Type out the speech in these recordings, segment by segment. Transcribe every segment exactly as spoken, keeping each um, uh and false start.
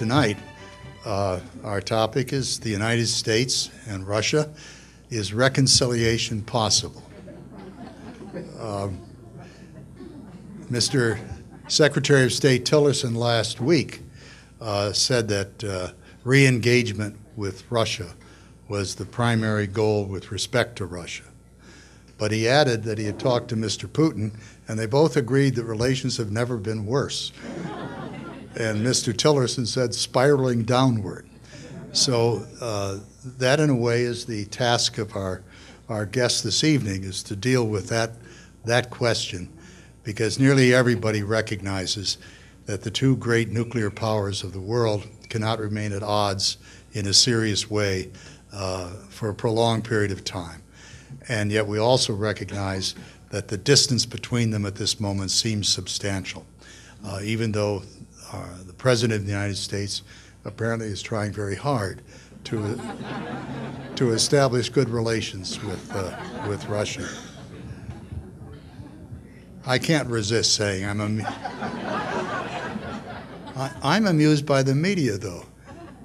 tonight, uh, our topic is the United States and Russia. Is reconciliation possible? Uh, Mister Secretary of State Tillerson last week uh, said that uh, re-engagement with Russia was the primary goal with respect to Russia. But he added that he had talked to Mister Putin, and they both agreed that relations have never been worse. And Mister Tillerson said spiraling downward. So uh, that, in a way, is the task of our, our guest this evening, is to deal with that, that question, because nearly everybody recognizes that the two great nuclear powers of the world cannot remain at odds in a serious way uh, for a prolonged period of time. And yet we also recognize that the distance between them at this moment seems substantial, uh, even though uh, the President of the United States apparently is trying very hard to, to establish good relations with, uh, with Russia. I can't resist saying I'm, amu I, I'm amused by the media, though,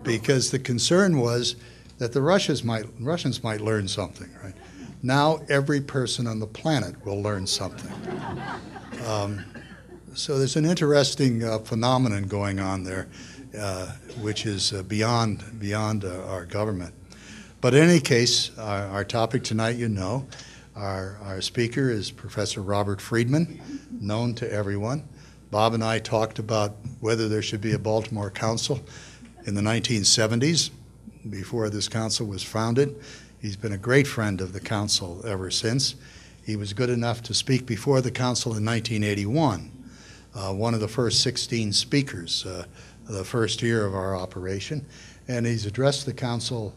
because the concern was that the Russians might, Russians might learn something, right? Now every person on the planet will learn something. Um, so there's an interesting uh, phenomenon going on there, uh, which is uh, beyond, beyond uh, our government. But in any case, our, our topic tonight, you know, our, our speaker is Professor Robert Freedman, known to everyone. Bob and I talked about whether there should be a Baltimore Council in the nineteen seventies, before this council was founded. He's been a great friend of the council ever since. He was good enough to speak before the council in nineteen eighty-one, uh, one of the first sixteen speakers uh, the first year of our operation. And he's addressed the council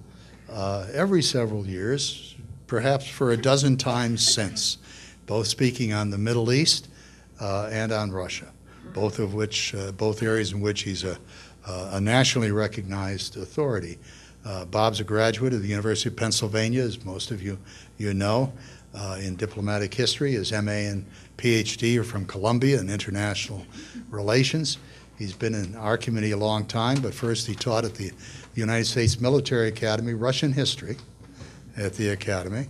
uh, every several years, perhaps for a dozen times since, both speaking on the Middle East uh, and on Russia, both of which, uh, both areas in which he's a, a nationally recognized authority. Uh, Bob's a graduate of the University of Pennsylvania, as most of you, you know, uh, in diplomatic history. His M A and P H D are from Columbia in international relations. He's been in our committee a long time, but first he taught at the United States Military Academy Russian history at the academy,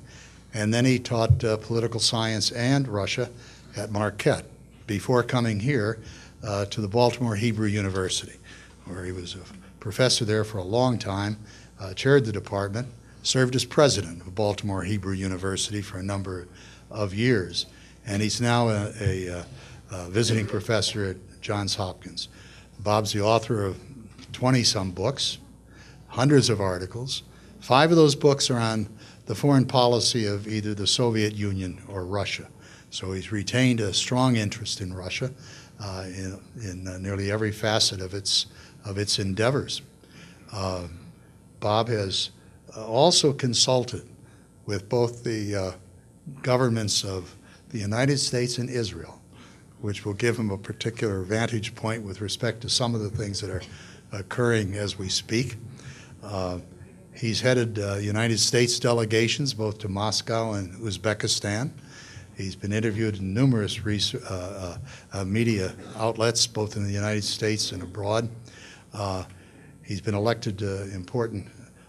and then he taught uh, political science and Russia at Marquette before coming here uh, to the Baltimore Hebrew University, where he was a professor there for a long time. Uh, chaired the department, served as president of Baltimore Hebrew University for a number of years, and he's now a, a, a visiting professor at Johns Hopkins. Bob's the author of twenty-some books, hundreds of articles. Five of those books are on the foreign policy of either the Soviet Union or Russia. So he's retained a strong interest in Russia uh, in, in uh, nearly every facet of its, of its endeavors. Uh, Bob has also consulted with both the uh, governments of the United States and Israel, which will give him a particular vantage point with respect to some of the things that are occurring as we speak. Uh, he's headed uh, United States delegations both to Moscow and Uzbekistan. He's been interviewed in numerous uh, uh, media outlets, both in the United States and abroad. Uh, He's been elected to important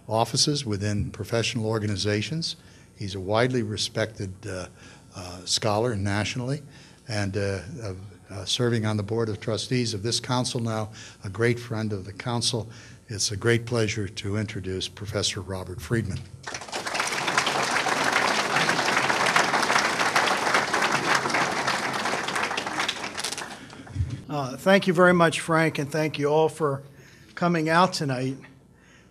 offices within professional organizations. He's a widely respected uh, uh, scholar nationally, and uh, uh, uh, serving on the Board of Trustees of this council now, a great friend of the council. It's a great pleasure to introduce Professor Robert Freedman. Uh, thank you very much, Frank, and thank you all for coming out tonight.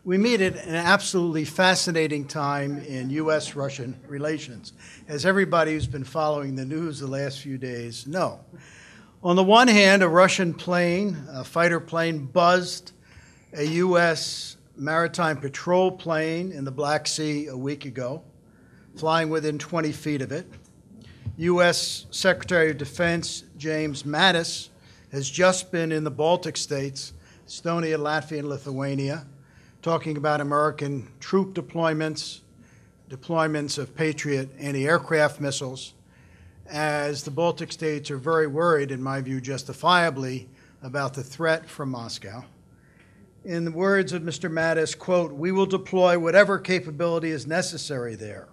We meet at an absolutely fascinating time in U S Russian relations, as everybody who's been following the news the last few days know. On the one hand, a Russian plane, a fighter plane, buzzed a U S maritime patrol plane in the Black Sea a week ago, flying within twenty feet of it. U S Secretary of Defense James Mattis has just been in the Baltic states, Estonia, Latvia, and Lithuania, talking about American troop deployments, deployments of Patriot anti-aircraft missiles, as the Baltic states are very worried, in my view justifiably, about the threat from Moscow. In the words of Mister Mattis, quote, "We will deploy whatever capability is necessary there."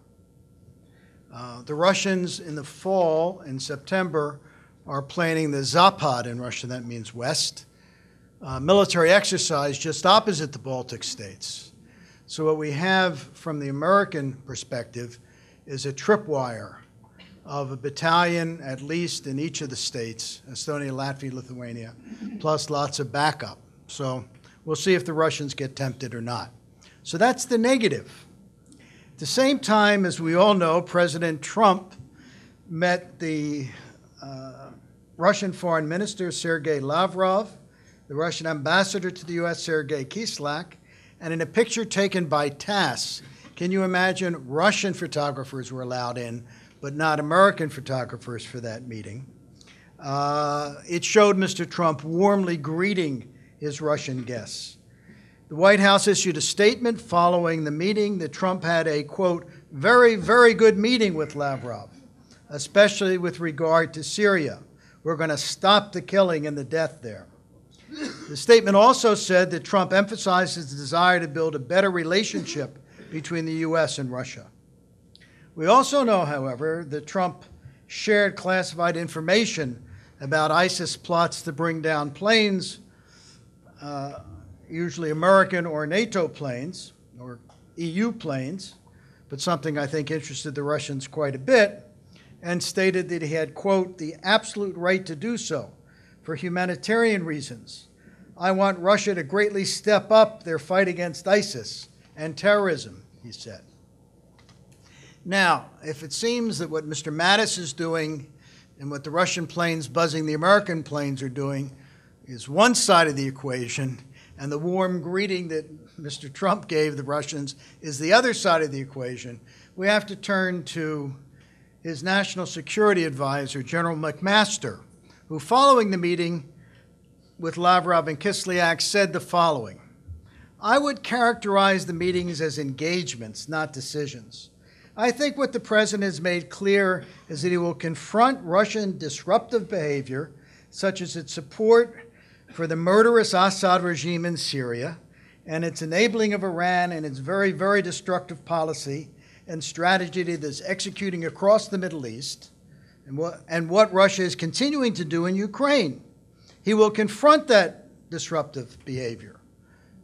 Uh, the Russians in the fall, in September, are planning the Zapad, in Russian that means West, uh, military exercise just opposite the Baltic states. So what we have from the American perspective is a tripwire of a battalion, at least in each of the states, Estonia, Latvia, Lithuania, plus lots of backup. So we'll see if the Russians get tempted or not. So that's the negative. At the same time, as we all know, President Trump met the uh, Russian Foreign Minister, Sergei Lavrov, the Russian ambassador to the U S, Sergei Kislyak, and in a picture taken by TASS, can you imagine Russian photographers were allowed in, but not American photographers for that meeting? Uh, it showed Mister Trump warmly greeting his Russian guests. The White House issued a statement following the meeting that Trump had a, quote, very, very good meeting with Lavrov, especially with regard to Syria. We're going to stop the killing and the death there. The statement also said that Trump emphasizes the desire to build a better relationship between the U S and Russia. We also know, however, that Trump shared classified information about ISIS plots to bring down planes, uh, usually American or NATO planes or E U planes, but something I think interested the Russians quite a bit, and stated that he had, quote, the absolute right to do so for humanitarian reasons. I want Russia to greatly step up their fight against ISIS and terrorism, he said. Now, if it seems that what Mister Mattis is doing and what the Russian planes buzzing the American planes are doing is one side of the equation, and the warm greeting that Mister Trump gave the Russians is the other side of the equation, we have to turn to his National Security Advisor, General McMaster, who following the meeting with Lavrov and Kislyak said the following. I would characterize the meetings as engagements, not decisions. I think what the president has made clear is that he will confront Russian disruptive behavior, such as its support for the murderous Assad regime in Syria and its enabling of Iran and its very, very destructive policy and strategy that is executing across the Middle East, and what, and what Russia is continuing to do in Ukraine. He will confront that disruptive behavior,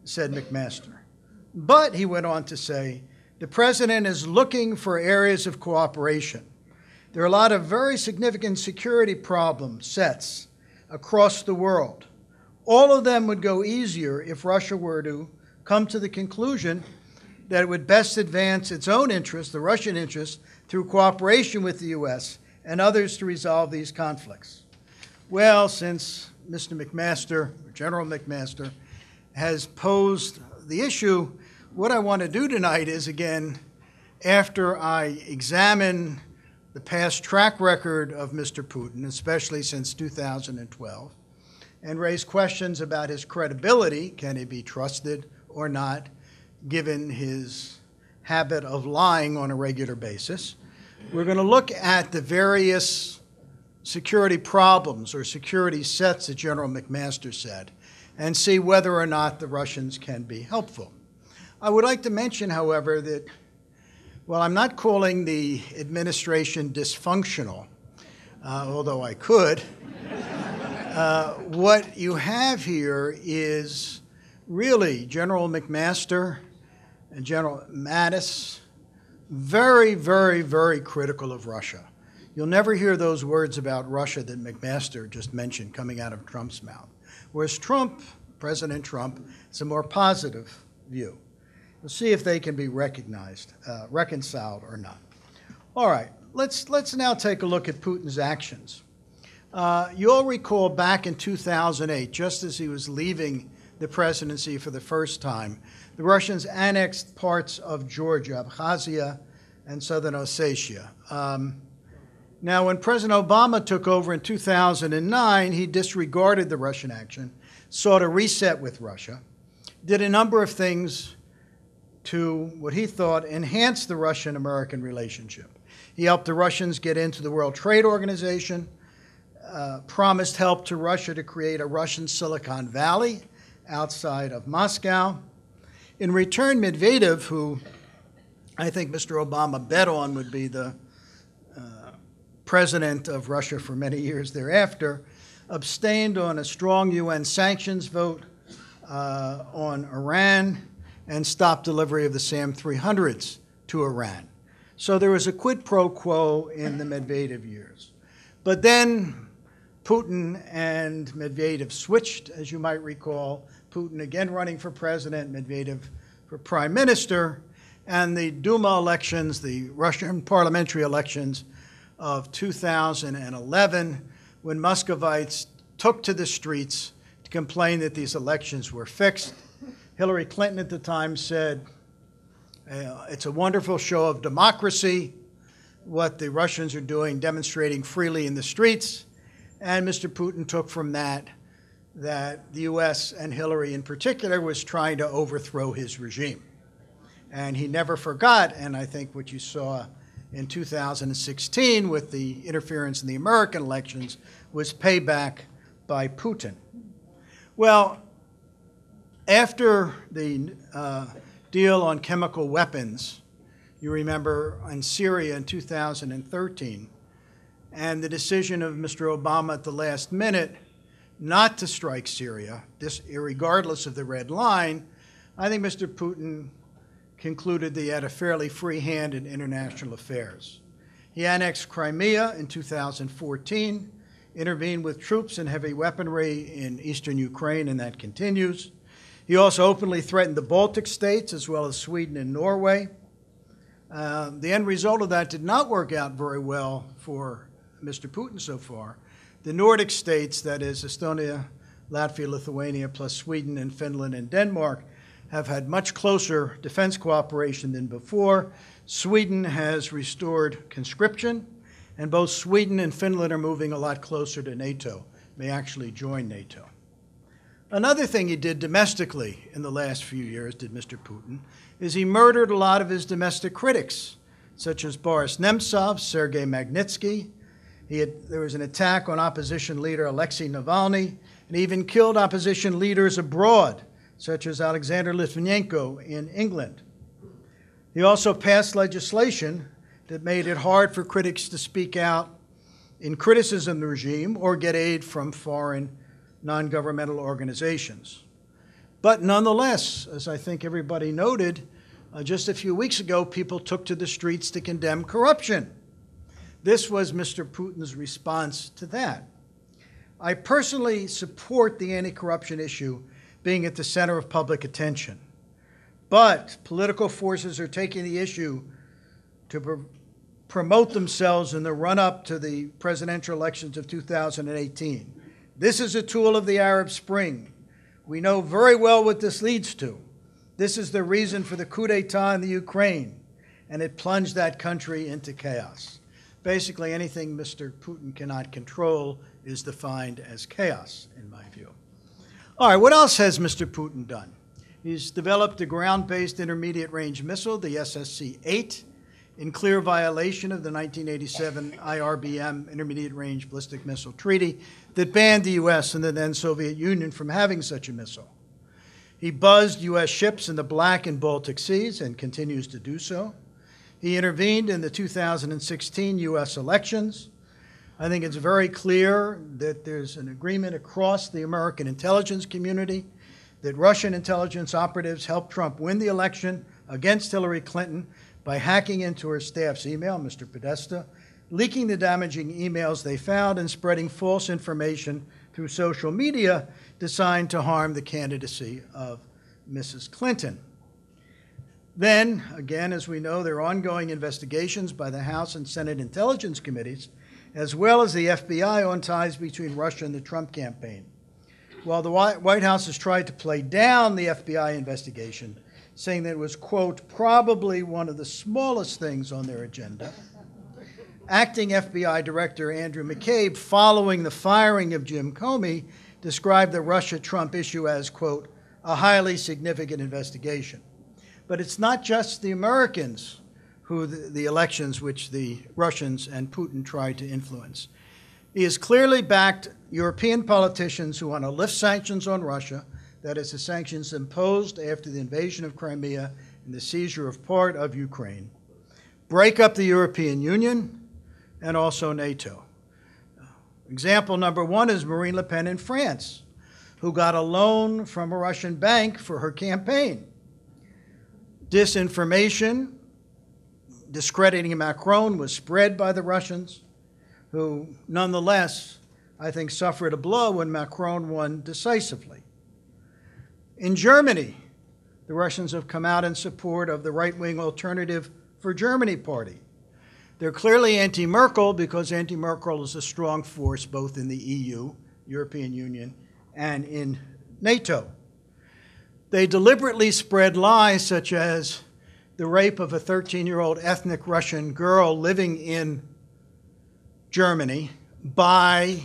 said McMaster. But, he went on to say, the president is looking for areas of cooperation. There are a lot of very significant security problem sets across the world. All of them would go easier if Russia were to come to the conclusion that it would best advance its own interests, the Russian interests, through cooperation with the U S and others to resolve these conflicts. Well, since Mister McMaster, or General McMaster, has posed the issue, what I want to do tonight is, again, after I examine the past track record of Mister Putin, especially since two thousand twelve, and raise questions about his credibility, can he be trusted or not, given his habit of lying on a regular basis, we're going to look at the various security problems or security sets that General McMaster said and see whether or not the Russians can be helpful. I would like to mention, however, that while I'm not calling the administration dysfunctional, uh, although I could, uh, what you have here is really General McMaster and General Mattis very, very, very critical of Russia. You'll never hear those words about Russia that McMaster just mentioned coming out of Trump's mouth, whereas Trump, President Trump, is a more positive view. We'll see if they can be recognized, uh, reconciled or not. All right, let's, let's now take a look at Putin's actions. Uh, you'll recall back in two thousand eight, just as he was leaving the presidency for the first time, the Russians annexed parts of Georgia, Abkhazia, and southern Ossetia. Um, now, when President Obama took over in two thousand nine, he disregarded the Russian action, sought a reset with Russia, did a number of things to what he thought enhanced the Russian-American relationship. He helped the Russians get into the World Trade Organization, uh, promised help to Russia to create a Russian Silicon Valley outside of Moscow. In return, Medvedev, who I think Mister Obama bet on would be the uh, president of Russia for many years thereafter, abstained on a strong U N sanctions vote uh, on Iran and stopped delivery of the S A M three hundreds to Iran. So there was a quid pro quo in the Medvedev years. But then Putin and Medvedev switched, as you might recall. Putin again running for president, Medvedev for prime minister, and the Duma elections, the Russian parliamentary elections of two thousand eleven, when Muscovites took to the streets to complain that these elections were fixed. Hillary Clinton at the time said, it's a wonderful show of democracy, what the Russians are doing, demonstrating freely in the streets. And Mister Putin took from that that the U S and Hillary in particular was trying to overthrow his regime. And he never forgot, and I think what you saw in two thousand sixteen with the interference in the American elections was payback by Putin. Well, after the uh, deal on chemical weapons, you remember in Syria in two thousand thirteen, and the decision of Mister Obama at the last minute not to strike Syria, this regardless of the red line, I think Mister Putin concluded that he had a fairly free hand in international affairs. He annexed Crimea in two thousand fourteen, intervened with troops and heavy weaponry in eastern Ukraine, and that continues. He also openly threatened the Baltic states as well as Sweden and Norway. Uh, the end result of that did not work out very well for Mister Putin so far. The Nordic states, that is Estonia, Latvia, Lithuania, plus Sweden and Finland and Denmark, have had much closer defense cooperation than before. Sweden has restored conscription, and both Sweden and Finland are moving a lot closer to NATO, may actually join NATO. Another thing he did domestically in the last few years, did Mister Putin, is he murdered a lot of his domestic critics, such as Boris Nemtsov, Sergei Magnitsky. He had, there was an attack on opposition leader Alexei Navalny, and he even killed opposition leaders abroad, such as Alexander Litvinenko in England. He also passed legislation that made it hard for critics to speak out in criticism of the regime or get aid from foreign non-governmental organizations. But nonetheless, as I think everybody noted, uh, just a few weeks ago, people took to the streets to condemn corruption. This was Mister Putin's response to that. I personally support the anti-corruption issue being at the center of public attention. But political forces are taking the issue to pr promote themselves in the run-up to the presidential elections of two thousand eighteen. This is a tool of the Arab Spring. We know very well what this leads to. This is the reason for the coup d'etat in the Ukraine, and it plunged that country into chaos. Basically, anything Mister Putin cannot control is defined as chaos, in my view. All right, what else has Mister Putin done? He's developed a ground-based intermediate-range missile, the S S C eight, in clear violation of the nineteen eighty-seven I R B M Intermediate-Range Ballistic Missile Treaty that banned the U S and the then Soviet Union from having such a missile. He buzzed U S ships in the Black and Baltic Seas and continues to do so. He intervened in the two thousand sixteen U S elections. I think it's very clear that there's an agreement across the American intelligence community that Russian intelligence operatives helped Trump win the election against Hillary Clinton by hacking into her staff's email, Mister Podesta, leaking the damaging emails they found, and spreading false information through social media designed to harm the candidacy of Missus Clinton. Then, again, as we know, there are ongoing investigations by the House and Senate Intelligence Committees, as well as the F B I on ties between Russia and the Trump campaign. While the White House has tried to play down the F B I investigation, saying that it was, quote, probably one of the smallest things on their agenda, acting F B I Director Andrew McCabe, following the firing of Jim Comey, described the Russia-Trump issue as, quote, a highly significant investigation. But it's not just the Americans who the, the elections which the Russians and Putin tried to influence. He has clearly backed European politicians who want to lift sanctions on Russia, that is the sanctions imposed after the invasion of Crimea and the seizure of part of Ukraine, break up the European Union and also NATO. Example number one is Marine Le Pen in France, who got a loan from a Russian bank for her campaign. Disinformation discrediting Macron was spread by the Russians, who nonetheless, I think, suffered a blow when Macron won decisively. In Germany, the Russians have come out in support of the right-wing Alternative for Germany party. They're clearly anti-Merkel because anti-Merkel is a strong force both in the E U, European Union, and in NATO. They deliberately spread lies such as the rape of a thirteen-year-old ethnic Russian girl living in Germany by,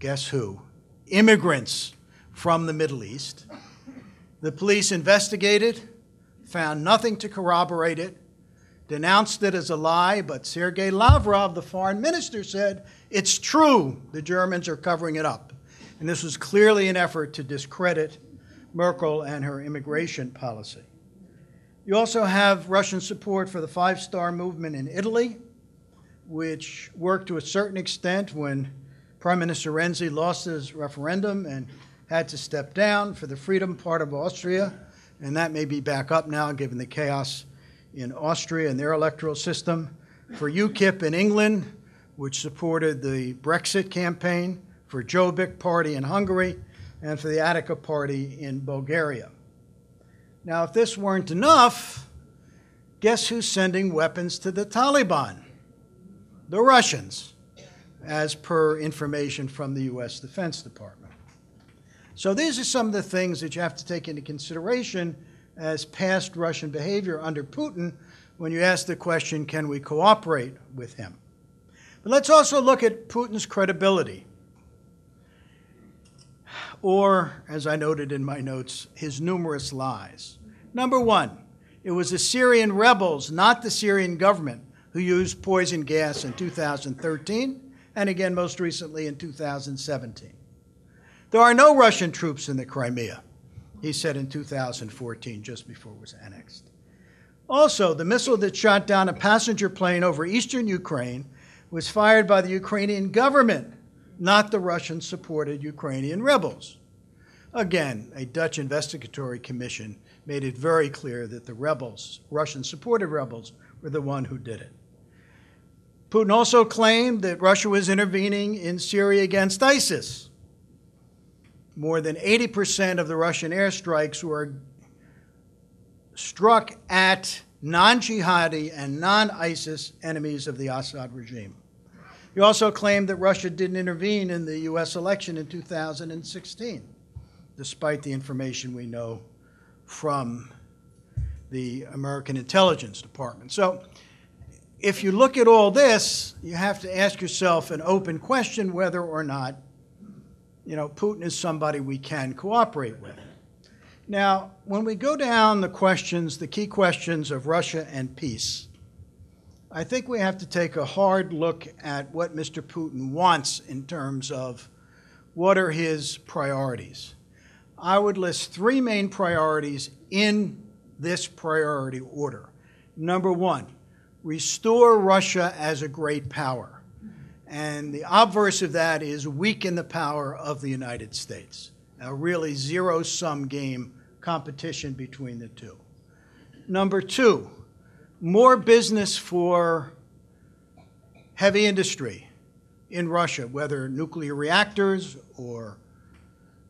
guess who, immigrants from the Middle East. The police investigated, found nothing to corroborate it, denounced it as a lie, but Sergei Lavrov, the foreign minister, said, it's true, the Germans are covering it up. And this was clearly an effort to discredit Merkel and her immigration policy. You also have Russian support for the Five Star movement in Italy, which worked to a certain extent when Prime Minister Renzi lost his referendum and had to step down for the freedom part of Austria. And that may be back up now, given the chaos in Austria and their electoral system. For UKIP in England, which supported the Brexit campaign, for Jobbik party in Hungary, and for the Attica party in Bulgaria. Now, if this weren't enough, guess who's sending weapons to the Taliban? The Russians, as per information from the U S Defense Department. So these are some of the things that you have to take into consideration as past Russian behavior under Putin when you ask the question, can we cooperate with him? But let's also look at Putin's credibility, or, as I noted in my notes, his numerous lies. Number one, it was the Syrian rebels, not the Syrian government, who used poison gas in two thousand thirteen, and again most recently in two thousand seventeen. There are no Russian troops in the Crimea, he said in two thousand fourteen, just before it was annexed. Also, the missile that shot down a passenger plane over eastern Ukraine was fired by the Ukrainian government, not the Russian-supported Ukrainian rebels. Again, a Dutch investigatory commission made it very clear that the rebels, Russian-supported rebels, were the one who did it. Putin also claimed that Russia was intervening in Syria against ISIS. More than eighty percent of the Russian airstrikes were struck at non-jihadi and non-ISIS enemies of the Assad regime. He also claimed that Russia didn't intervene in the U S election in two thousand sixteen, despite the information we know from the American Intelligence Department. So if you look at all this, you have to ask yourself an open question whether or not, you know, Putin is somebody we can cooperate with. Now, when we go down the questions, the key questions of Russia and peace, I think we have to take a hard look at what Mister Putin wants in terms of what are his priorities. I would list three main priorities in this priority order. Number one, restore Russia as a great power. And the obverse of that is weaken the power of the United States. A really zero-sum game competition between the two. Number two, more business for heavy industry in Russia, whether nuclear reactors or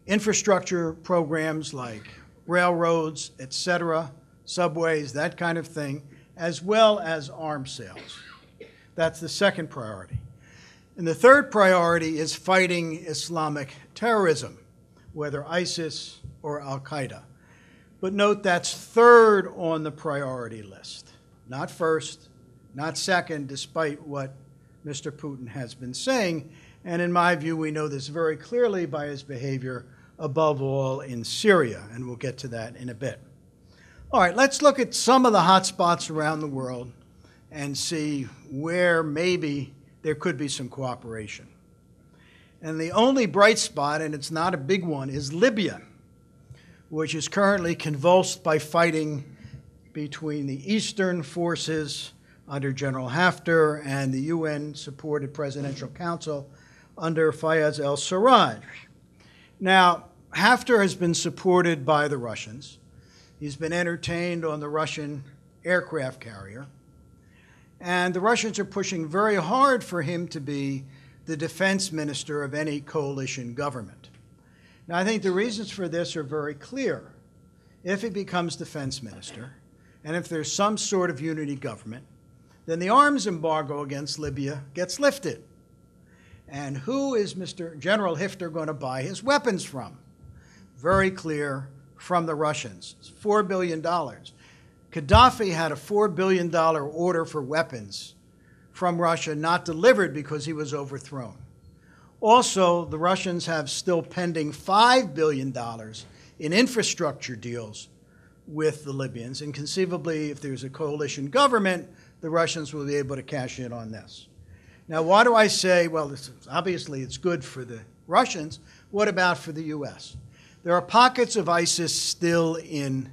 infrastructure programs like railroads, et cetera, subways, that kind of thing, as well as arms sales. That's the second priority. And the third priority is fighting Islamic terrorism, whether ISIS or Al-Qaeda. But note that's third on the priority list. Not first, not second, despite what Mister Putin has been saying. And in my view, we know this very clearly by his behavior, above all in Syria. And we'll get to that in a bit. All right, let's look at some of the hot spots around the world and see where maybe there could be some cooperation. And the only bright spot, and it's not a big one, is Libya. which is currently convulsed by fighting between the Eastern forces under General Haftar and the U N-supported Presidential Council under Fayez al-Sarraj. Now, Haftar has been supported by the Russians. He's been entertained on the Russian aircraft carrier. And the Russians are pushing very hard for him to be the defense minister of any coalition government. Now, I think the reasons for this are very clear. If he becomes defense minister, and if there's some sort of unity government, then the arms embargo against Libya gets lifted. And who is Mister General Haftar going to buy his weapons from? Very clear, from the Russians. It's four billion dollars. Gaddafi had a four billion dollars order for weapons from Russia not delivered because he was overthrown. Also, the Russians have still pending five billion dollars in infrastructure deals with the Libyans, and conceivably, if there's a coalition government, the Russians will be able to cash in on this. Now, why do I say, well, this is, obviously it's good for the Russians. What about for the U S? There are pockets of ISIS still in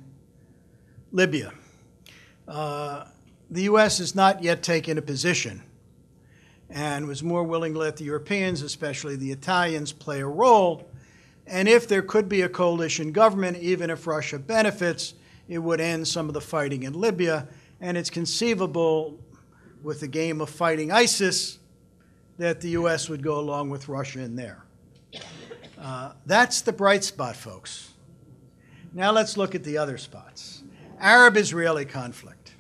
Libya. Uh, the U S has not yet taken a position and was more willing to let the Europeans, especially the Italians, play a role. And if there could be a coalition government, even if Russia benefits, it would end some of the fighting in Libya. And it's conceivable, with the game of fighting ISIS, that the U S would go along with Russia in there. Uh, that's the bright spot, folks. Now let's look at the other spots. Arab-Israeli conflict.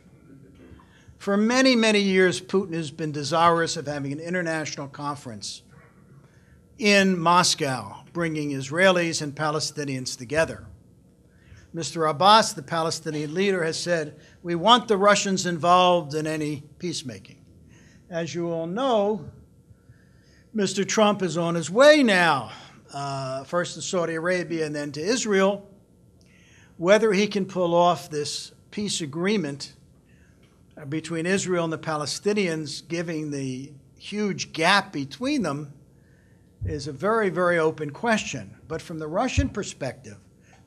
For many, many years, Putin has been desirous of having an international conference in Moscow, bringing Israelis and Palestinians together. Mister Abbas, the Palestinian leader, has said, we want the Russians involved in any peacemaking. As you all know, Mister Trump is on his way now, uh, first to Saudi Arabia and then to Israel. Whether he can pull off this peace agreement between Israel and the Palestinians, giving the huge gap between them, is a very, very open question. But from the Russian perspective,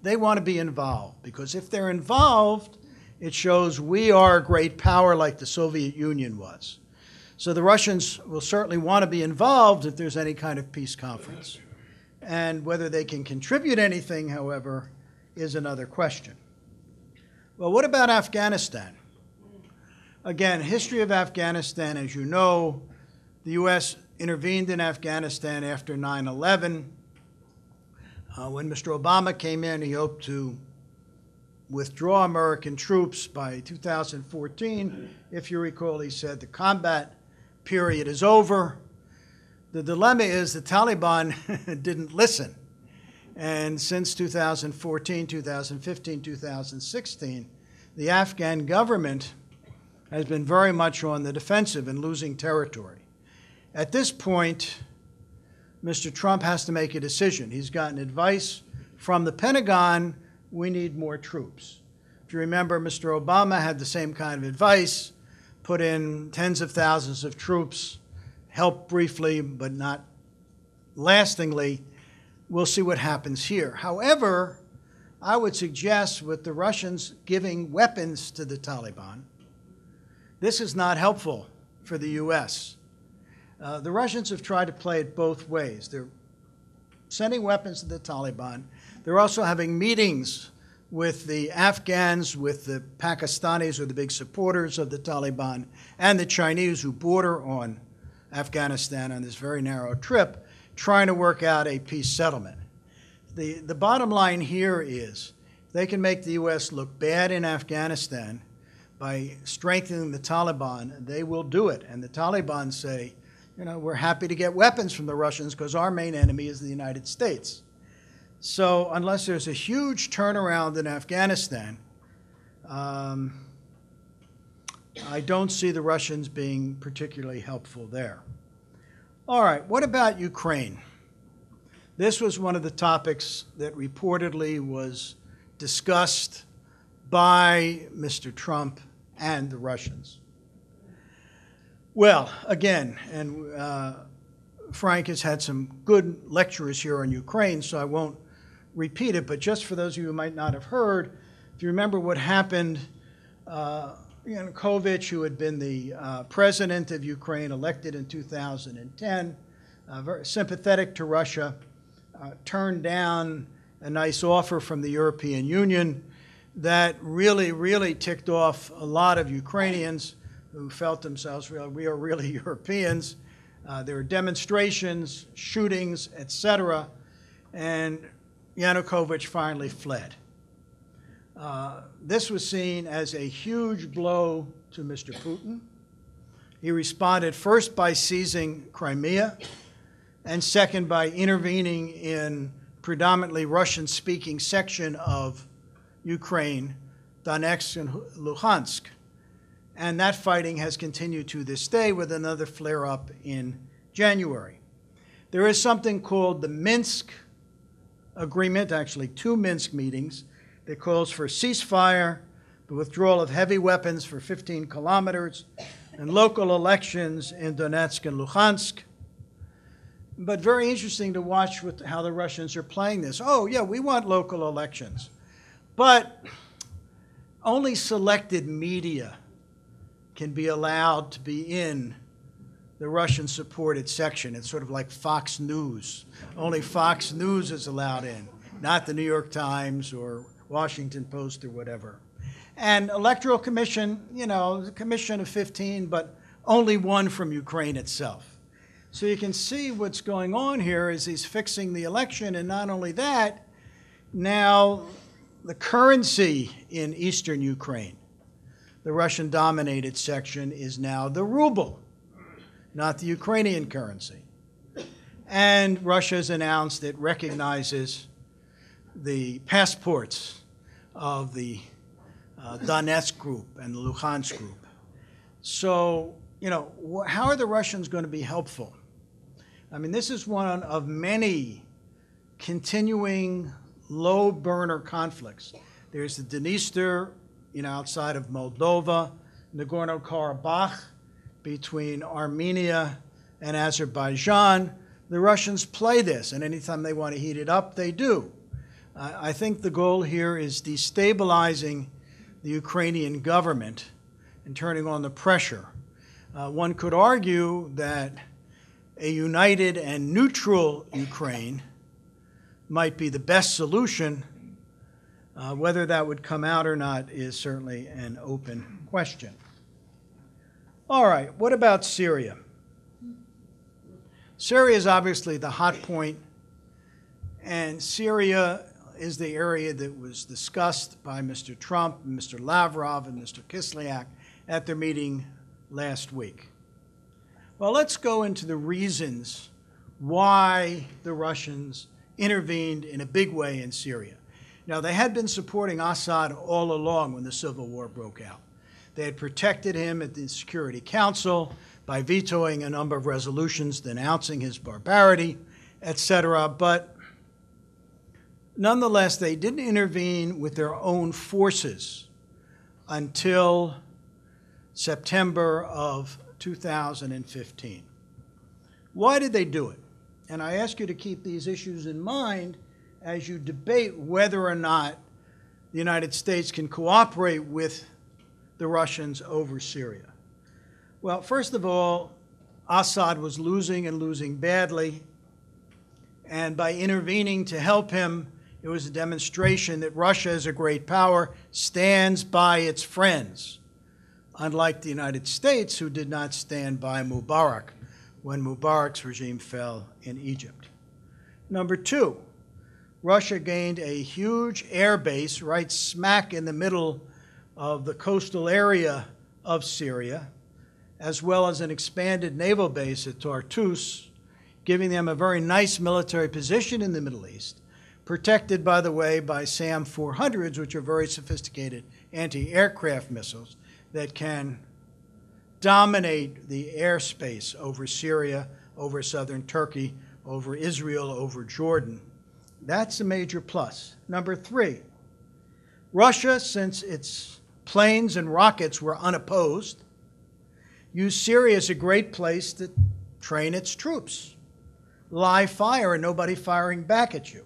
they want to be involved, because if they're involved, it shows we are a great power like the Soviet Union was. So the Russians will certainly want to be involved if there's any kind of peace conference. And whether they can contribute anything, however, is another question. Well, what about Afghanistan? Again, history of Afghanistan, as you know, the U S intervened in Afghanistan after nine eleven. Uh, when Mister Obama came in, he hoped to withdraw American troops by two thousand fourteen. If you recall, he said the combat period is over. The dilemma is the Taliban didn't listen. And since two thousand fourteen, two thousand fifteen, two thousand sixteen, the Afghan government has been very much on the defensive and losing territory. At this point, Mister Trump has to make a decision. He's gotten advice from the Pentagon, we need more troops. If you remember, Mister Obama had the same kind of advice, put in tens of thousands of troops, help briefly but not lastingly. We'll see what happens here. However, I would suggest with the Russians giving weapons to the Taliban, this is not helpful for the U S. Uh, the Russians have tried to play it both ways. They're sending weapons to the Taliban. They're also having meetings with the Afghans, with the Pakistanis, who are the big supporters of the Taliban, and the Chinese, who border on Afghanistan on this very narrow trip, trying to work out a peace settlement. The, the bottom line here is they can make the U S look bad in Afghanistan by strengthening the Taliban. They will do it. And the Taliban say, you know, we're happy to get weapons from the Russians because our main enemy is the United States. So unless there's a huge turnaround in Afghanistan, um, I don't see the Russians being particularly helpful there. All right, what about Ukraine? This was one of the topics that reportedly was discussed by Mister Trump and the Russians. Well, again, and uh, Frank has had some good lectures here on Ukraine, so I won't repeat it, but just for those of you who might not have heard, if you remember what happened, uh, Yanukovych, who had been the uh, president of Ukraine, elected in two thousand ten, uh, very sympathetic to Russia, uh, turned down a nice offer from the European Union that really, really ticked off a lot of Ukrainians who felt themselves, real, we are really Europeans. Uh, there were demonstrations, shootings, et cetera, and Yanukovych finally fled. Uh, this was seen as a huge blow to Mister Putin. He responded first by seizing Crimea, and second by intervening in predominantly Russian-speaking section of Ukraine, Donetsk and Luhansk. And that fighting has continued to this day with another flare-up in January. There is something called the Minsk Agreement, actually two Minsk meetings, that calls for ceasefire, the withdrawal of heavy weapons for fifteen kilometers, and local elections in Donetsk and Luhansk. But very interesting to watch with how the Russians are playing this. Oh, yeah, we want local elections. But only selected media can be allowed to be in the Russian-supported section. It's sort of like Fox News. Only Fox News is allowed in, not the New York Times or Washington Post or whatever. And Electoral Commission, you know, the commission of fifteen, but only one from Ukraine itself. So you can see what's going on here is he's fixing the election, and not only that, now the currency in eastern Ukraine, the Russian-dominated section, is now the ruble, not the Ukrainian currency. And Russia's announced it recognizes the passports of the uh, Donetsk group and the Luhansk group. So, you know, how are the Russians going to be helpful? I mean, this is one of many continuing low burner conflicts. There's the Dniester, you know, outside of Moldova, Nagorno-Karabakh between Armenia and Azerbaijan. The Russians play this, and anytime they want to heat it up, they do. Uh, I think the goal here is destabilizing the Ukrainian government and turning on the pressure. Uh, one could argue that a united and neutral Ukraine might be the best solution. Uh, whether that would come out or not is certainly an open question. All right, what about Syria? Syria is obviously the hot point, and Syria is the area that was discussed by Mister Trump, and Mister Lavrov, and Mister Kislyak at their meeting last week. Well, let's go into the reasons why the Russians intervened in a big way in Syria. Now, they had been supporting Assad all along when the civil war broke out. They had protected him at the Security Council by vetoing a number of resolutions denouncing his barbarity, et cetera. But nonetheless, they didn't intervene with their own forces until September of two thousand fifteen. Why did they do it? And I ask you to keep these issues in mind as you debate whether or not the United States can cooperate with the Russians over Syria. Well, first of all, Assad was losing and losing badly. And by intervening to help him, it was a demonstration that Russia, as a great power, stands by its friends, unlike the United States, who did not stand by Mubarak when Mubarak's regime fell in Egypt. Number two, Russia gained a huge air base right smack in the middle of the coastal area of Syria, as well as an expanded naval base at Tartus, giving them a very nice military position in the Middle East, protected, by the way, by SAM four hundreds, which are very sophisticated anti-aircraft missiles that can dominate the airspace over Syria, over southern Turkey, over Israel, over Jordan. That's a major plus. Number three, Russia, since its planes and rockets were unopposed, used Syria as a great place to train its troops. Live fire and nobody firing back at you.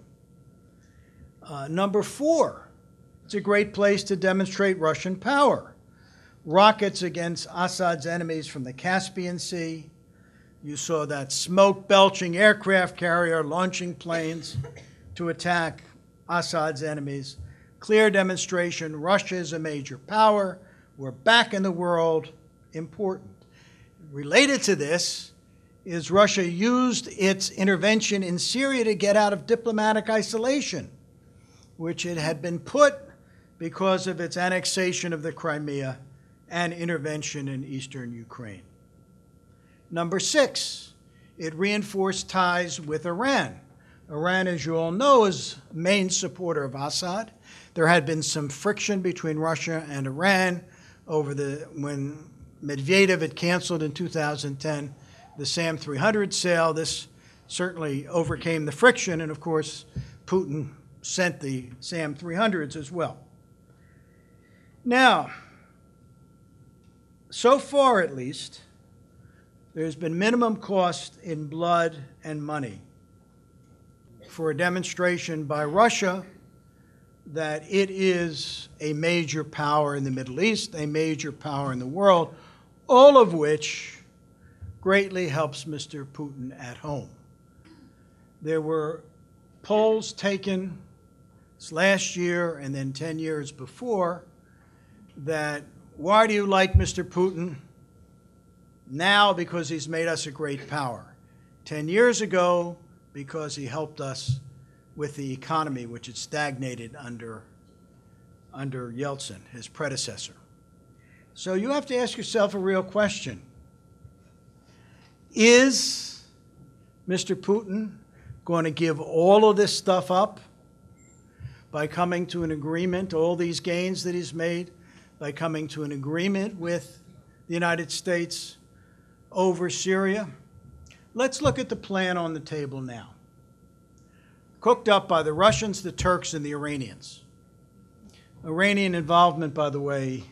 Uh, number four, it's a great place to demonstrate Russian power. Rockets against Assad's enemies from the Caspian Sea. You saw that smoke-belching aircraft carrier launching planes to attack Assad's enemies. Clear demonstration, Russia is a major power. We're back in the world, important. Related to this is Russia used its intervention in Syria to get out of diplomatic isolation, which it had been put because of its annexation of the Crimea and intervention in eastern Ukraine. Number six, it reinforced ties with Iran. Iran, as you all know, is a main supporter of Assad. There had been some friction between Russia and Iran over the, when Medvedev had canceled in two thousand ten the SAM three hundred sale. This certainly overcame the friction, and of course, Putin sent the SAM three hundreds as well. Now, so far at least, there's been minimum cost in blood and money for a demonstration by Russia that it is a major power in the Middle East, a major power in the world, all of which greatly helps Mister Putin at home. There were polls taken last year and then ten years before that, why do you like Mister Putin now? Because he's made us a great power. ten years ago, because he helped us with the economy, which had stagnated under, under Yeltsin, his predecessor. So you have to ask yourself a real question. Is Mister Putin going to give all of this stuff up by coming to an agreement, all these gains that he's made, by coming to an agreement with the United States over Syria? Let's look at the plan on the table now, cooked up by the Russians, the Turks, and the Iranians. Iranian involvement, by the way,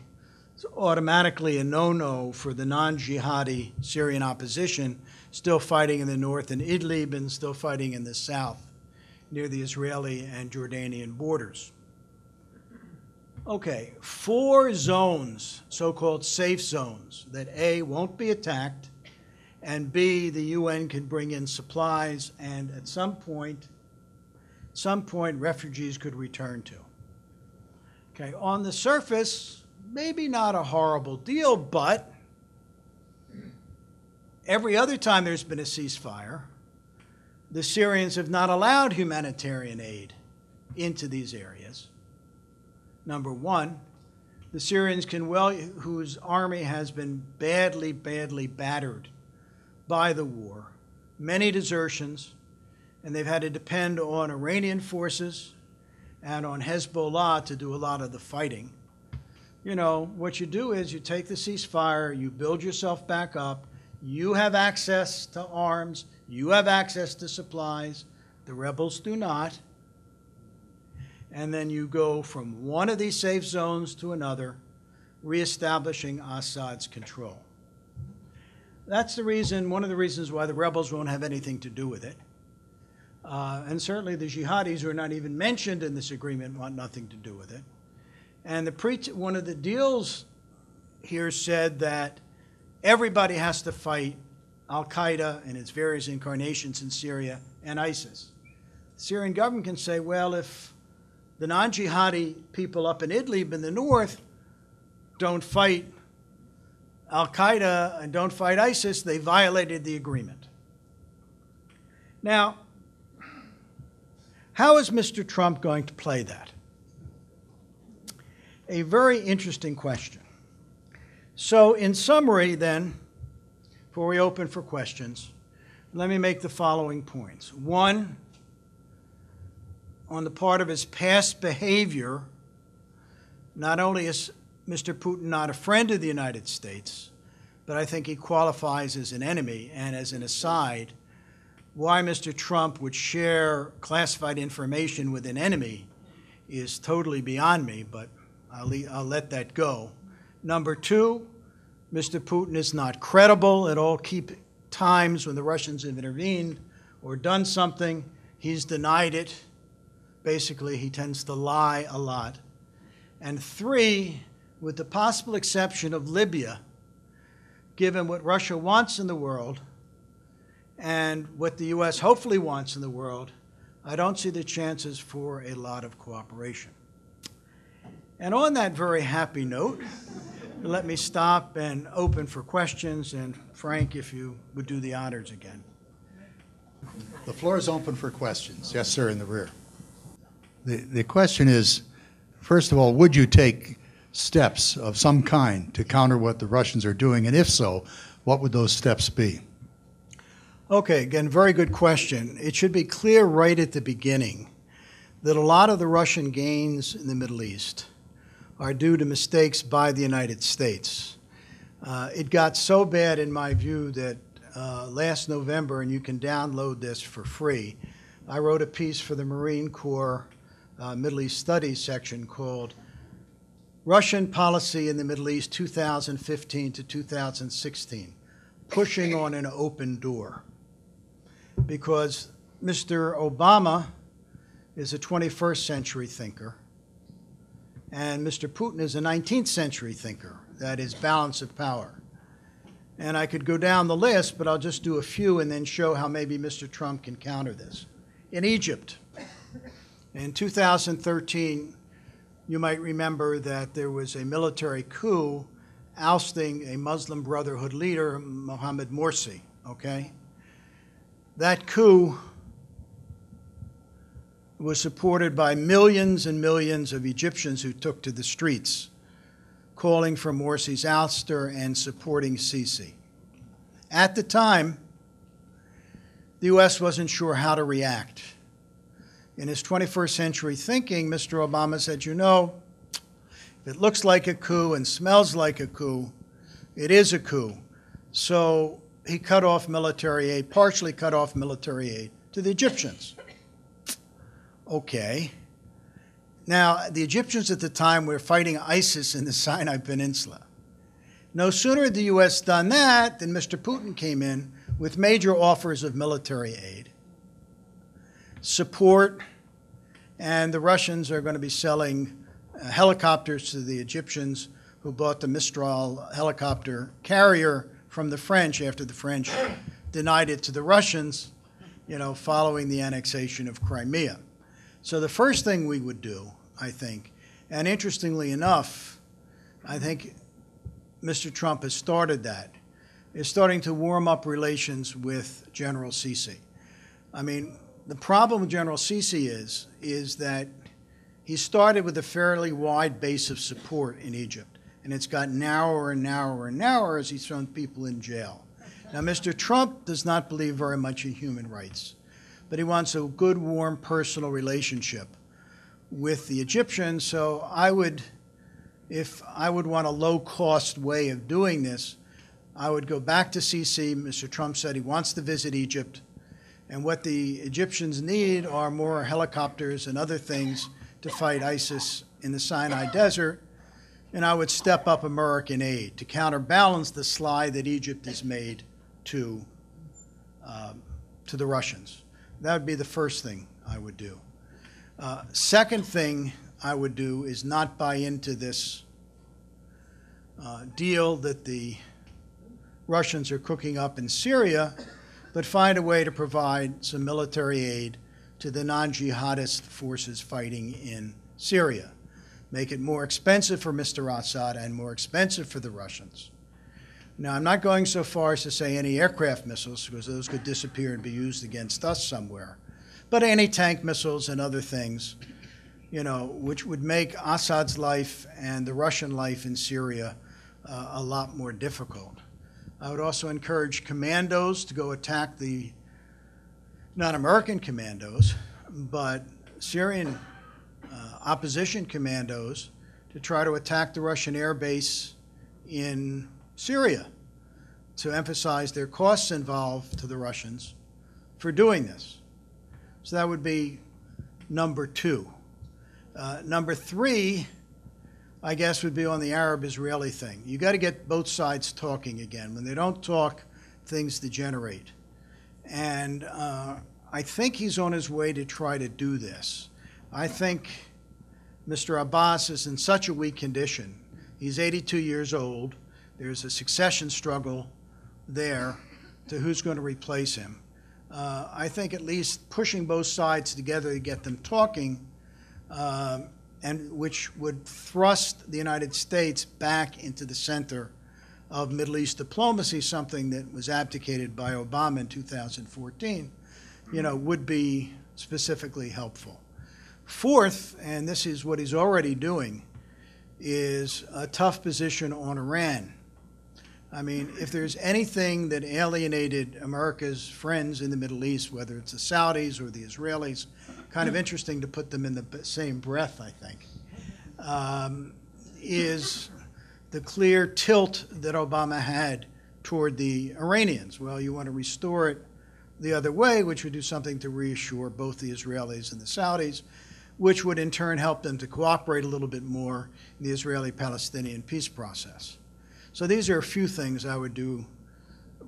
is automatically a no-no for the non-jihadi Syrian opposition, still fighting in the north in Idlib and still fighting in the south near the Israeli and Jordanian borders. Okay, four zones, so-called safe zones, that A, won't be attacked, and B, the U N can bring in supplies, and at some point, some point refugees could return to. Okay, on the surface, maybe not a horrible deal, but every other time there's been a ceasefire, the Syrians have not allowed humanitarian aid into these areas. Number one, the Syrians can well, whose army has been badly, badly battered by the war, many desertions, and they've had to depend on Iranian forces and on Hezbollah to do a lot of the fighting. You know, what you do is you take the ceasefire, you build yourself back up, you have access to arms, you have access to supplies, the rebels do not, and then you go from one of these safe zones to another, reestablishing Assad's control. That's the reason, one of the reasons why the rebels won't have anything to do with it. Uh, and certainly the jihadis, who are not even mentioned in this agreement, want nothing to do with it. And the pre one of the deals here said that everybody has to fight al-Qaeda and its various incarnations in Syria and ISIS. The Syrian government can say, well, if the non-jihadi people up in Idlib in the north don't fight al-Qaeda and don't fight ISIS, they violated the agreement. Now, how is Mister Trump going to play that? A very interesting question. So in summary then, before we open for questions, let me make the following points. One, on the part of his past behavior, not only is Mister Putin not a friend of the United States, but I think he qualifies as an enemy. And as an aside, why Mister Trump would share classified information with an enemy is totally beyond me, but I'll, le I'll let that go. Number two, Mister Putin is not credible at all key times when the Russians have intervened or done something. He's denied it basically he tends to lie a lot. And three, with the possible exception of Libya, given what Russia wants in the world and what the U S hopefully wants in the world, I don't see the chances for a lot of cooperation. And on that very happy note, let me stop and open for questions. And Frank, if you would do the honors again. The floor is open for questions. Yes, sir, in the rear. The, the question is, first of all, would you take steps of some kind to counter what the Russians are doing? And if so, what would those steps be? Okay, again, very good question. It should be clear right at the beginning that a lot of the Russian gains in the Middle East are due to mistakes by the United States. Uh, it got so bad, in my view, that uh, last November, and you can download this for free, I wrote a piece for the Marine Corps uh, Middle East Studies section called Russian Policy in the Middle East two thousand fifteen to two thousand sixteen, Pushing on an Open Door. Because Mister Obama is a twenty-first century thinker, and Mister Putin is a nineteenth century thinker. That is balance of power. And I could go down the list, but I'll just do a few and then show how maybe Mister Trump can counter this. In Egypt, in two thousand thirteen, you might remember that there was a military coup ousting a Muslim Brotherhood leader, Mohamed Morsi, okay? That coup was supported by millions and millions of Egyptians who took to the streets, calling for Morsi's ouster and supporting Sisi. At the time, the U S wasn't sure how to react. In his twenty-first century thinking, Mister Obama said, you know, if it looks like a coup and smells like a coup, it is a coup. So he cut off military aid, partially cut off military aid to the Egyptians. Okay. Now, the Egyptians at the time were fighting ISIS in the Sinai Peninsula. No sooner had the U S done that than Mister Putin came in with major offers of military aid, support, and the Russians are going to be selling uh, helicopters to the Egyptians who bought the Mistral helicopter carrier from the French after the French denied it to the Russians, you know, following the annexation of Crimea. So the first thing we would do, I think, and interestingly enough, I think Mister Trump has started that, is starting to warm up relations with General Sisi. I mean, the problem with General Sisi is, is that he started with a fairly wide base of support in Egypt, and it's got narrower and narrower and narrower as he's thrown people in jail. Now, Mister Trump does not believe very much in human rights, but he wants a good, warm, personal relationship with the Egyptians. So I would, if I would want a low-cost way of doing this, I would go back to Sisi. Mister Trump said he wants to visit Egypt. And what the Egyptians need are more helicopters and other things to fight ISIS in the Sinai Desert. And I would step up American aid to counterbalance the slide that Egypt has made to, um, to the Russians. That would be the first thing I would do. Uh, second thing I would do is not buy into this uh, deal that the Russians are cooking up in Syria, but find a way to provide some military aid to the non-jihadist forces fighting in Syria. Make it more expensive for Mister Assad and more expensive for the Russians. Now, I'm not going so far as to say any aircraft missiles, because those could disappear and be used against us somewhere, but anti-tank missiles and other things, you know, which would make Assad's life and the Russian life in Syria uh, a lot more difficult. I would also encourage commandos to go attack the, not American commandos, but Syrian uh, opposition commandos to try to attack the Russian air base in Syria, to emphasize their costs involved to the Russians for doing this. So that would be number two. Uh, number three, I guess, would be on the Arab-Israeli thing. You got to get both sides talking again. When they don't talk, things degenerate. And uh, I think he's on his way to try to do this. I think Mister Abbas is in such a weak condition. He's eighty-two years old. There's a succession struggle there to who's going to replace him. Uh, I think at least pushing both sides together to get them talking, uh, and which would thrust the United States back into the center of Middle East diplomacy, something that was abdicated by Obama in two thousand fourteen, you know, would be specifically helpful. Fourth, and this is what he's already doing, is a tough position on Iran. I mean, if there's anything that alienated America's friends in the Middle East, whether it's the Saudis or the Israelis, kind of interesting to put them in the same breath, I think, um, is the clear tilt that Obama had toward the Iranians. Well, you want to restore it the other way, which would do something to reassure both the Israelis and the Saudis, which would in turn help them to cooperate a little bit more in the Israeli-Palestinian peace process. So these are a few things I would do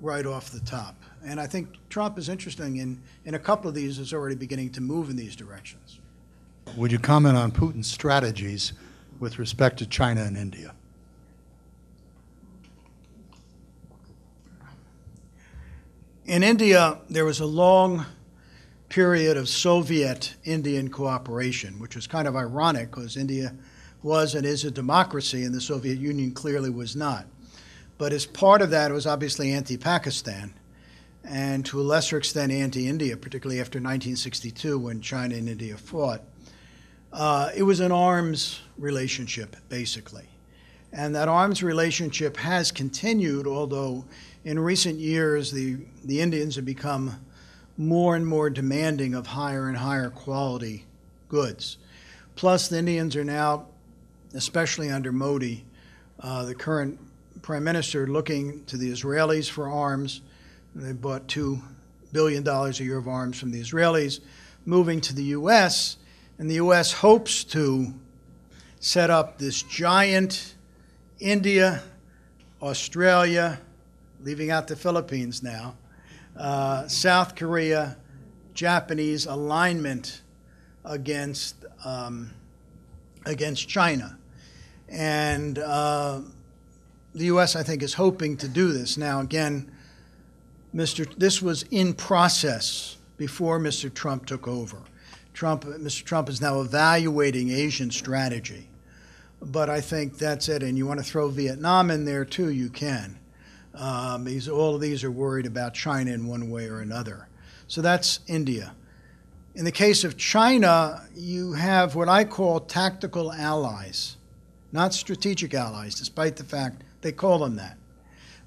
right off the top. And I think Trump is interesting, in, in a couple of these is already beginning to move in these directions. Would you comment on Putin's strategies with respect to China and India? In India, there was a long period of Soviet-Indian cooperation, which was kind of ironic because India was and is a democracy and the Soviet Union clearly was not. But as part of that, it was obviously anti-Pakistan and to a lesser extent anti-India, particularly after nineteen sixty-two when China and India fought. Uh, it was an arms relationship, basically. And that arms relationship has continued, although in recent years the, the Indians have become more and more demanding of higher and higher quality goods. Plus, the Indians are now, especially under Modi, uh, the current prime minister, looking to the Israelis for arms. They bought two billion dollars a year of arms from the Israelis, moving to the U S, and the U S hopes to set up this giant India, Australia, leaving out the Philippines now, uh, South Korea, Japanese alignment against um, against China. And uh, the U S, I think, is hoping to do this. Now, again, Mister this was in process before Mister Trump took over. Trump, Mister Trump is now evaluating Asian strategy. But I think that's it. And you want to throw Vietnam in there, too, you can. Um, these, all of these are worried about China in one way or another. So that's India. In the case of China, you have what I call tactical allies, not strategic allies, despite the fact they call them that.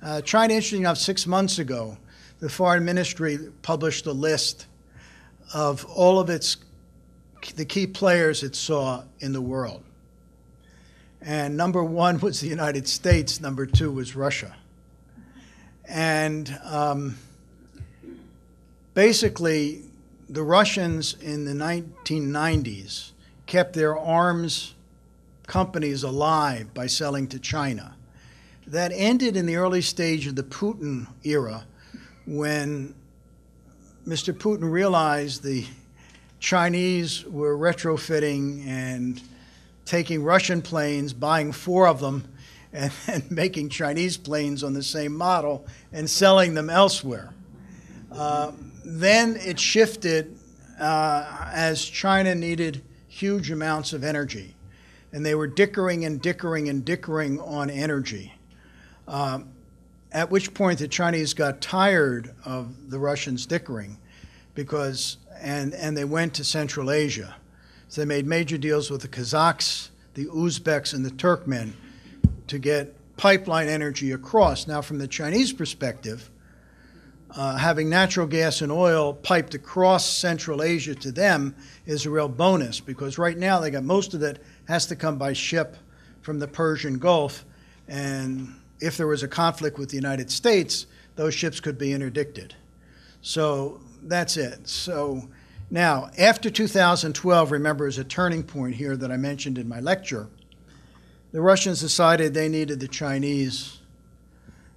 Uh, China, interestingly enough, six months ago, the Foreign Ministry published a list of all of its, the key players it saw in the world. And number one was the United States. Number two was Russia. And um, basically, the Russians in the nineteen nineties kept their arms companies alive by selling to China. That ended in the early stage of the Putin era when Mister Putin realized the Chinese were retrofitting and taking Russian planes, buying four of them, and, and making Chinese planes on the same model and selling them elsewhere. Uh, Then it shifted uh, as China needed huge amounts of energy. And they were dickering and dickering and dickering on energy, um, at which point the Chinese got tired of the Russians dickering because, and, and they went to Central Asia. So they made major deals with the Kazakhs, the Uzbeks, and the Turkmen to get pipeline energy across. Now, from the Chinese perspective, Uh, having natural gas and oil piped across Central Asia to them is a real bonus because right now they got most of it has to come by ship from the Persian Gulf, and if there was a conflict with the United States, those ships could be interdicted. So that's it. So now, after two thousand twelve, remember, is a turning point here that I mentioned in my lecture. The Russians decided they needed the Chinese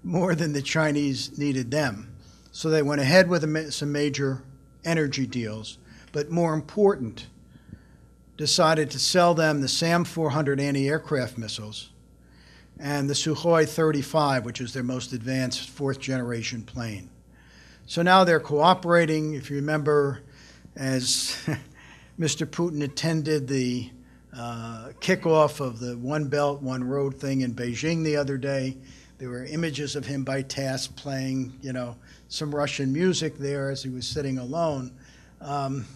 more than the Chinese needed them. So they went ahead with some major energy deals. But more important, decided to sell them the SAM four hundred anti-aircraft missiles and the Sukhoi thirty-five, which is their most advanced fourth-generation plane. So now they're cooperating. If you remember, as Mister Putin attended the uh, kickoff of the One Belt, One Road thing in Beijing the other day, there were images of him by task playing, you know, some Russian music there as he was sitting alone. Um,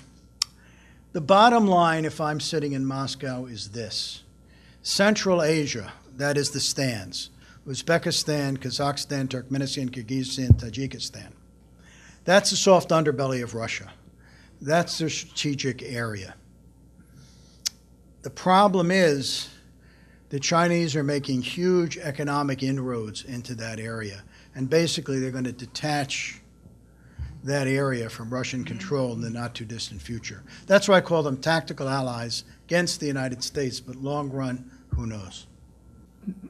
the bottom line, if I'm sitting in Moscow, is this. Central Asia, that is the stands, Uzbekistan, Kazakhstan, Turkmenistan, Kyrgyzstan, Tajikistan. That's the soft underbelly of Russia. That's their strategic area. The problem is the Chinese are making huge economic inroads into that area. And basically, they're going to detach that area from Russian control in the not-too-distant future. That's why I call them tactical allies against the United States. But long run, who knows?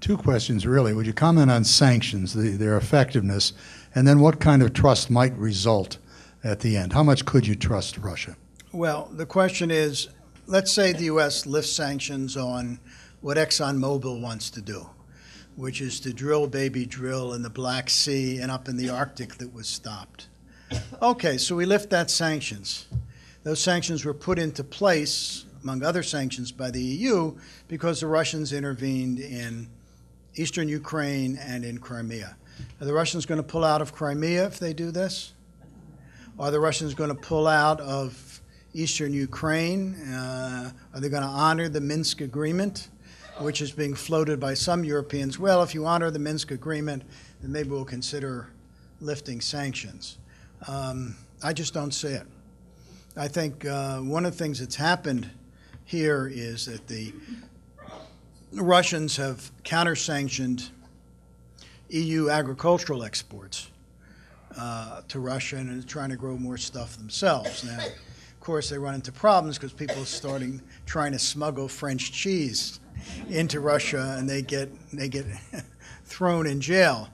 Two questions, really. Would you comment on sanctions, the, their effectiveness, and then what kind of trust might result at the end? How much could you trust Russia? Well, the question is, let's say the U S lifts sanctions on what ExxonMobil wants to do, which is to drill, baby, drill in the Black Sea and up in the Arctic that was stopped. Okay, so we lift that sanctions. Those sanctions were put into place, among other sanctions, by the E U because the Russians intervened in eastern Ukraine and in Crimea. Are the Russians going to pull out of Crimea if they do this? Are the Russians going to pull out of eastern Ukraine? Uh, are they going to honor the Minsk Agreement, which is being floated by some Europeans? Well, if you honor the Minsk Agreement, then maybe we'll consider lifting sanctions. Um, I just don't see it. I think uh, one of the things that's happened here is that the Russians have counter-sanctioned E U agricultural exports uh, to Russia and are trying to grow more stuff themselves. Now, of course, they run into problems because people are starting trying to smuggle French cheese into Russia, and they get they get thrown in jail.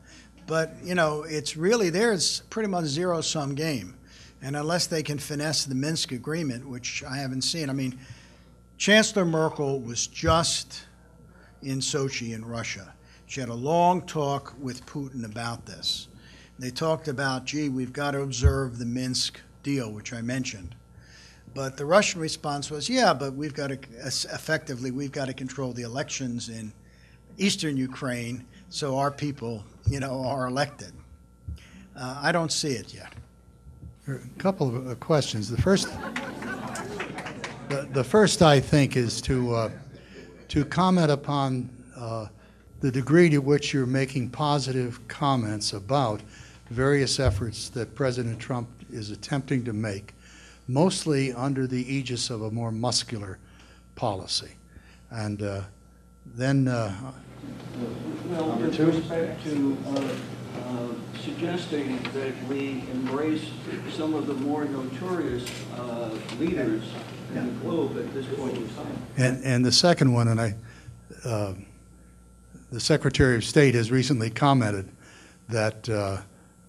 But you know, it's really there's pretty much zero-sum game, and unless they can finesse the Minsk Agreement, which I haven't seen. I mean, Chancellor Merkel was just in Sochi in Russia. She had a long talk with Putin about this. They talked about, gee, we've got to observe the Minsk deal, which I mentioned. But the Russian response was, yeah, but we've got to, effectively, we've got to control the elections in eastern Ukraine so our people, you know, are elected. Uh, I don't see it yet. A couple of questions. The first, the, the first I think, is to, uh, to comment upon uh, the degree to which you're making positive comments about various efforts that President Trump is attempting to make, mostly under the aegis of a more muscular policy. And uh, then, uh, well, number two? With respect to uh, uh, suggesting that we embrace some of the more notorious uh, leaders in yeah. the globe at this point in time. And, and the second one, and I, uh, the Secretary of State has recently commented that uh,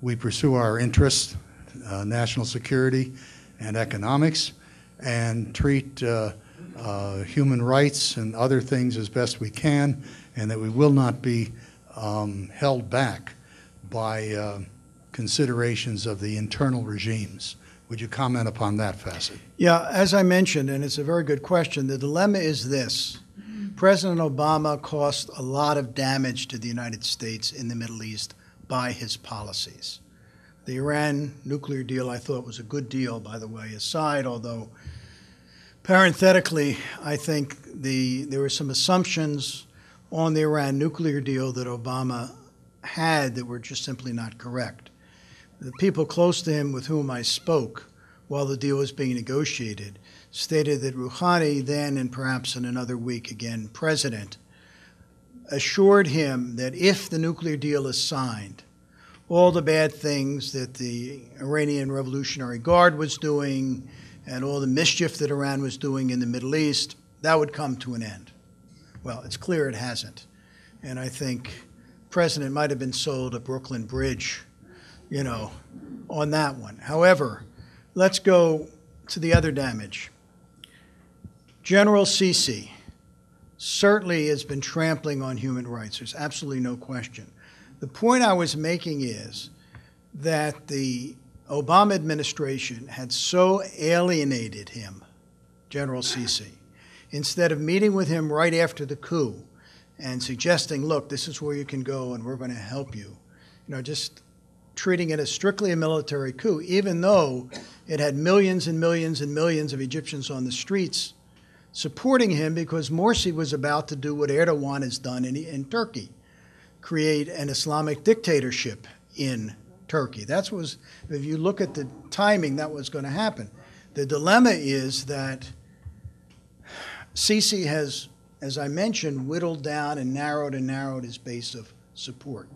we pursue our interests, uh, national security, and economics, and treat uh, uh, human rights and other things as best we can, and that we will not be um, held back by uh, considerations of the internal regimes. Would you comment upon that facet? Yeah, as I mentioned, and it's a very good question, the dilemma is this. President Obama caused a lot of damage to the United States in the Middle East by his policies. The Iran nuclear deal, I thought, was a good deal, by the way, aside, although parenthetically, I think the, there were some assumptions on the Iran nuclear deal that Obama had that were just simply not correct. The people close to him with whom I spoke while the deal was being negotiated stated that Rouhani then, and perhaps in another week again, president, assured him that if the nuclear deal is signed, all the bad things that the Iranian Revolutionary Guard was doing and all the mischief that Iran was doing in the Middle East, that would come to an end. Well, it's clear it hasn't. And I think the president might have been sold a Brooklyn Bridge, you know, on that one. However, let's go to the other damage. General Sisi certainly has been trampling on human rights. There's absolutely no question. The point I was making is that the Obama administration had so alienated him, General Sisi, instead of meeting with him right after the coup and suggesting, look, this is where you can go and we're going to help you, you know, just treating it as strictly a military coup, even though it had millions and millions and millions of Egyptians on the streets supporting him, because Morsi was about to do what Erdogan has done in, in Turkey, create an Islamic dictatorship in Turkey. That's what was, if you look at the timing, that was going to happen. The dilemma is that Sisi has, as I mentioned, whittled down and narrowed and narrowed his base of support.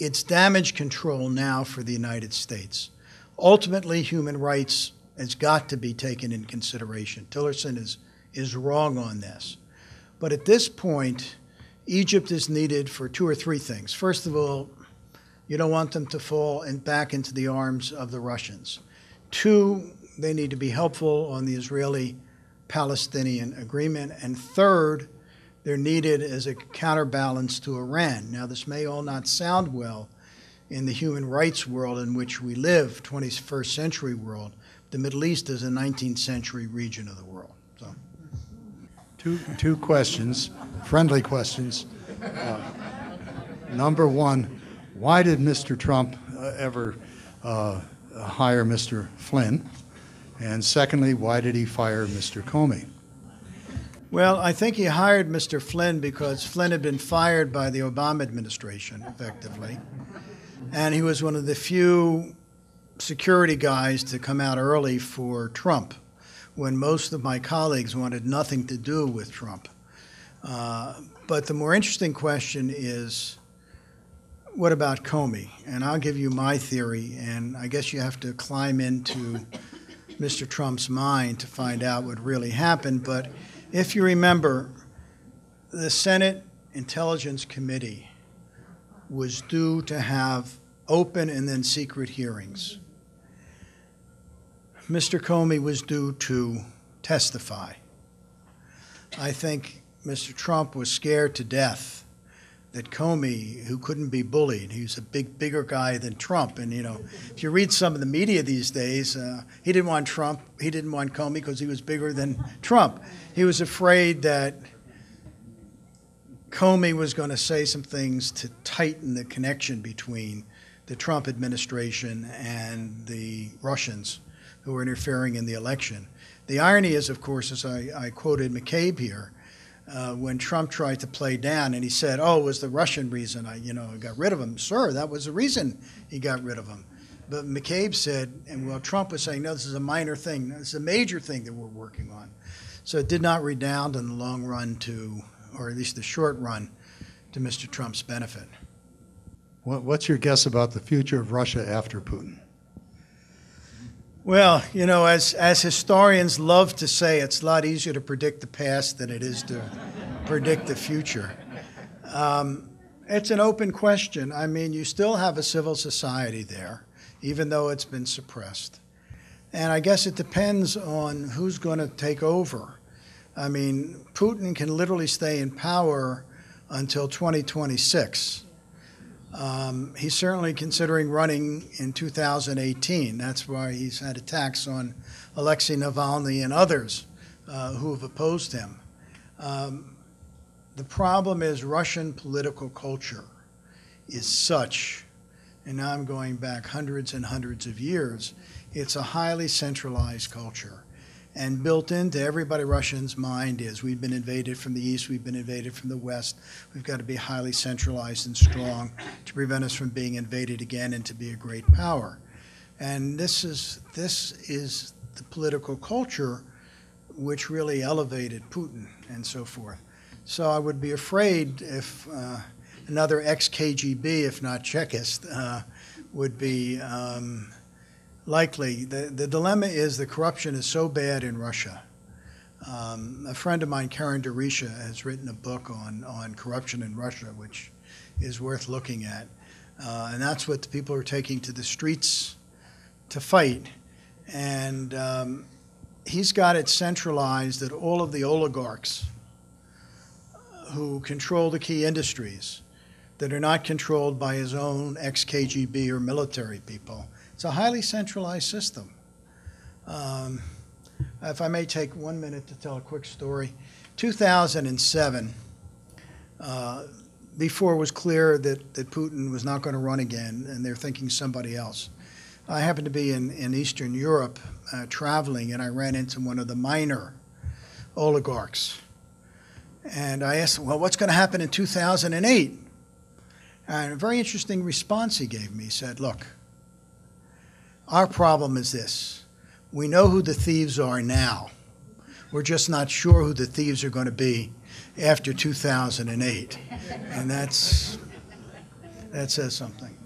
It's damage control now for the United States. Ultimately, human rights has got to be taken in consideration. Tillerson is, is wrong on this. But at this point, Egypt is needed for two or three things. First of all, you don't want them to fall and back into the arms of the Russians. Two, they need to be helpful on the Israeli-Palestinian agreement. And third, they're needed as a counterbalance to Iran. Now, this may all not sound well in the human rights world in which we live, twenty-first century world. The Middle East is a nineteenth century region of the world. So. Two, two questions, friendly questions. Uh, number one, why did Mister Trump uh, ever uh, hire Mister Flynn? And secondly, why did he fire Mister Comey? Well, I think he hired Mister Flynn because Flynn had been fired by the Obama administration, effectively. And he was one of the few security guys to come out early for Trump, when most of my colleagues wanted nothing to do with Trump. Uh, but the more interesting question is, what about Comey? And I'll give you my theory, and I guess you have to climb into Mister Trump's mind to find out what really happened. But if you remember, the Senate Intelligence Committee was due to have open and then secret hearings. Mister Comey was due to testify. I think Mister Trump was scared to death that Comey, who couldn't be bullied, he's a big, bigger guy than Trump. And, you know, if you read some of the media these days, uh, he didn't want Trump, he didn't want Comey because he was bigger than Trump. He was afraid that Comey was going to say some things to tighten the connection between the Trump administration and the Russians who were interfering in the election. The irony is, of course, as I, I quoted McCabe here, Uh, when Trump tried to play down and he said, oh, it was the Russian reason I, you know, got rid of him. Sir, that was the reason he got rid of him. But McCabe said, and well, Trump was saying, no, this is a minor thing. No, this is a major thing that we're working on. So it did not redound in the long run to, or at least the short run, to Mister Trump's benefit. What, what's your guess about the future of Russia after Putin? Well, you know, as, as historians love to say, it's a lot easier to predict the past than it is to predict the future. Um, it's an open question. I mean, you still have a civil society there, even though it's been suppressed. And I guess it depends on who's going to take over. I mean, Putin can literally stay in power until twenty twenty-six. Um, he's certainly considering running in two thousand eighteen. That's why he's had attacks on Alexei Navalny and others uh, who have opposed him. Um, the problem is Russian political culture is such, and now I'm going back hundreds and hundreds of years, it's a highly centralized culture. And built into everybody Russian's mind is, we've been invaded from the east, we've been invaded from the west, we've got to be highly centralized and strong to prevent us from being invaded again and to be a great power. And this is, this is the political culture which really elevated Putin and so forth. So I would be afraid if uh, another ex-K G B, if not Czechist, uh, would be um, likely. The, the dilemma is the corruption is so bad in Russia. Um, a friend of mine, Karen Deresha, has written a book on, on corruption in Russia, which is worth looking at. Uh, and that's what the people are taking to the streets to fight. And um, he's got it centralized that all of the oligarchs who control the key industries that are not controlled by his own ex-K G B or military people. It's a highly centralized system. Um, if I may take one minute to tell a quick story. two thousand seven, uh, before it was clear that, that Putin was not going to run again and they're thinking somebody else, I happened to be in, in Eastern Europe uh, traveling, and I ran into one of the minor oligarchs. And I asked him, well, what's going to happen in two thousand eight? And a very interesting response he gave me. He said, look, our problem is this. We know who the thieves are now. We're just not sure who the thieves are going to be after two thousand eight. And that's, that says something.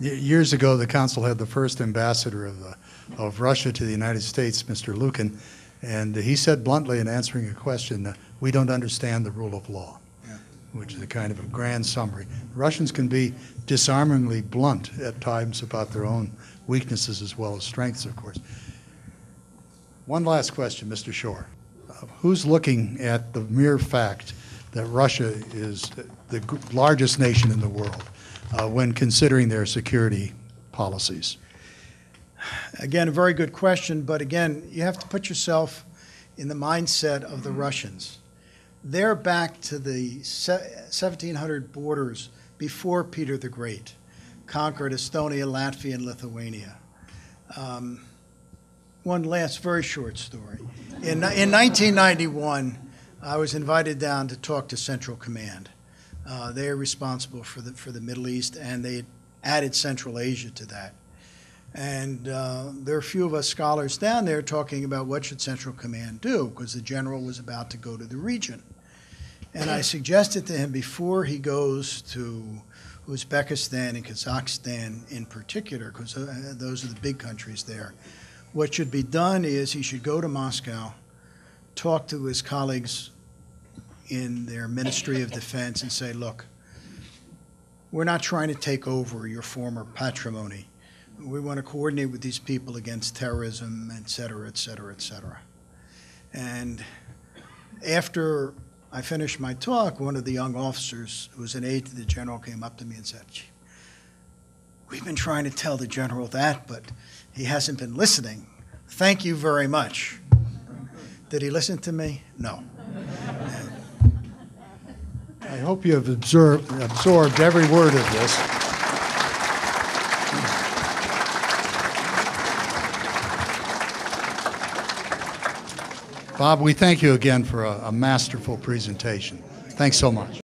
Years ago, the Council had the first ambassador of, the, of Russia to the United States, Mister Lukin, and he said bluntly in answering a question, we don't understand the rule of law, yeah. Which is a kind of a grand summary. The Russians can be disarmingly blunt at times about their own weaknesses as well as strengths, of course. One last question, Mister Shore. Uh, who's looking at the mere fact that Russia is the largest nation in the world? Uh, when considering their security policies? Again, a very good question, but again, you have to put yourself in the mindset of the Russians. They're back to the seventeen hundred borders before Peter the Great conquered Estonia, Latvia, and Lithuania. Um, one last very short story. In, in nineteen ninety-one, I was invited down to talk to Central Command. Uh, they are responsible for the, for the Middle East, and they added Central Asia to that. And uh, there are a few of us scholars down there talking about what should Central Command do, because the general was about to go to the region. And I suggested to him before he goes to Uzbekistan and Kazakhstan in particular, because those are the big countries there, what should be done is he should go to Moscow, talk to his colleagues in their Ministry of Defense and say, look, we're not trying to take over your former patrimony. We want to coordinate with these people against terrorism, et cetera, et cetera, et cetera. And after I finished my talk, one of the young officers who was an aide to the general came up to me and said, gee, we've been trying to tell the general that, but he hasn't been listening. Thank you very much. Did he listen to me? No. I hope you have observed, absorbed every word of this. Bob, we thank you again for a, a masterful presentation. Thanks so much.